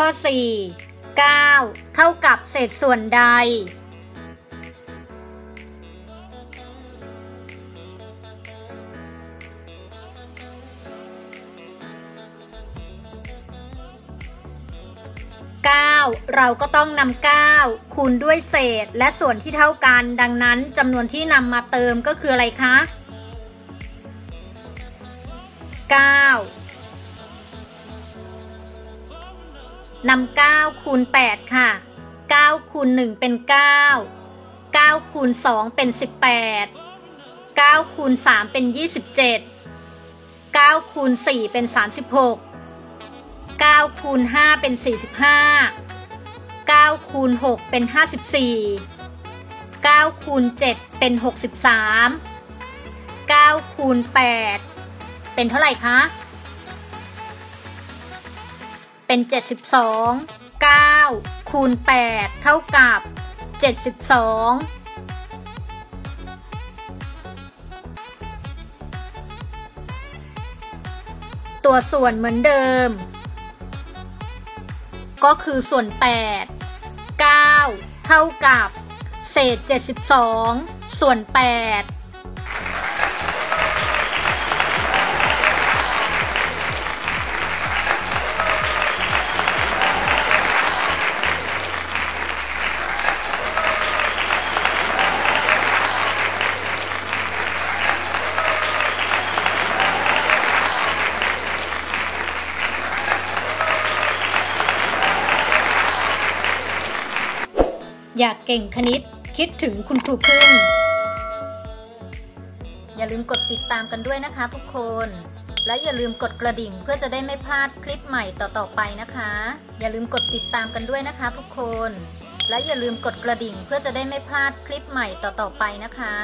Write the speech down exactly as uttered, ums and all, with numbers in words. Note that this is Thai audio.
ข้อสี่ เก้าเท่ากับเศษส่วนใดเก้าเราก็ต้องนำเก้าคูณด้วยเศษและส่วนที่เท่ากันดังนั้นจำนวนที่นำมาเติมก็คืออะไรคะเก้านำเก้าคูณแปดค่ะเก้าคูณหนึ่งเป็นเก้า เก้าคูณสองเป็นสิบแปด เก้าคูณสามเป็นยี่สิบเจ็ด เก้าคูณสี่เป็นสามสิบหกเก้าคูณห้าเป็นสี่สิบห้า เก้าคูณหกเป็นห้าสิบสี่ เก้าคูณเจ็ดเป็นหกสิบสาม เก้าคูณแปดเป็นเท่าไหร่คะเป็นเจ็ดสิบสอง เก้าคูณแปดเท่ากับเจ็ดสิบสองตัวส่วนเหมือนเดิมก็คือส่วนแปด เก้าเท่ากับเศษเจ็ดสิบสองส่วนแปดอยากเก่งคณิตคิดถึงคุณครูพึ่งอย่าลืมกดติดตามกันด้วยนะคะทุกคนและอย่าลืมกดกระดิ่งเพื่อจะได้ไม่พลาดคลิปใหม่ต่อๆไปนะคะอย่าลืมกดติดตามกันด้วยนะคะทุกคนและอย่าลืมกดกระดิ่งเพื่อจะได้ไม่พลาดคลิปใหม่ต่อๆไปนะคะ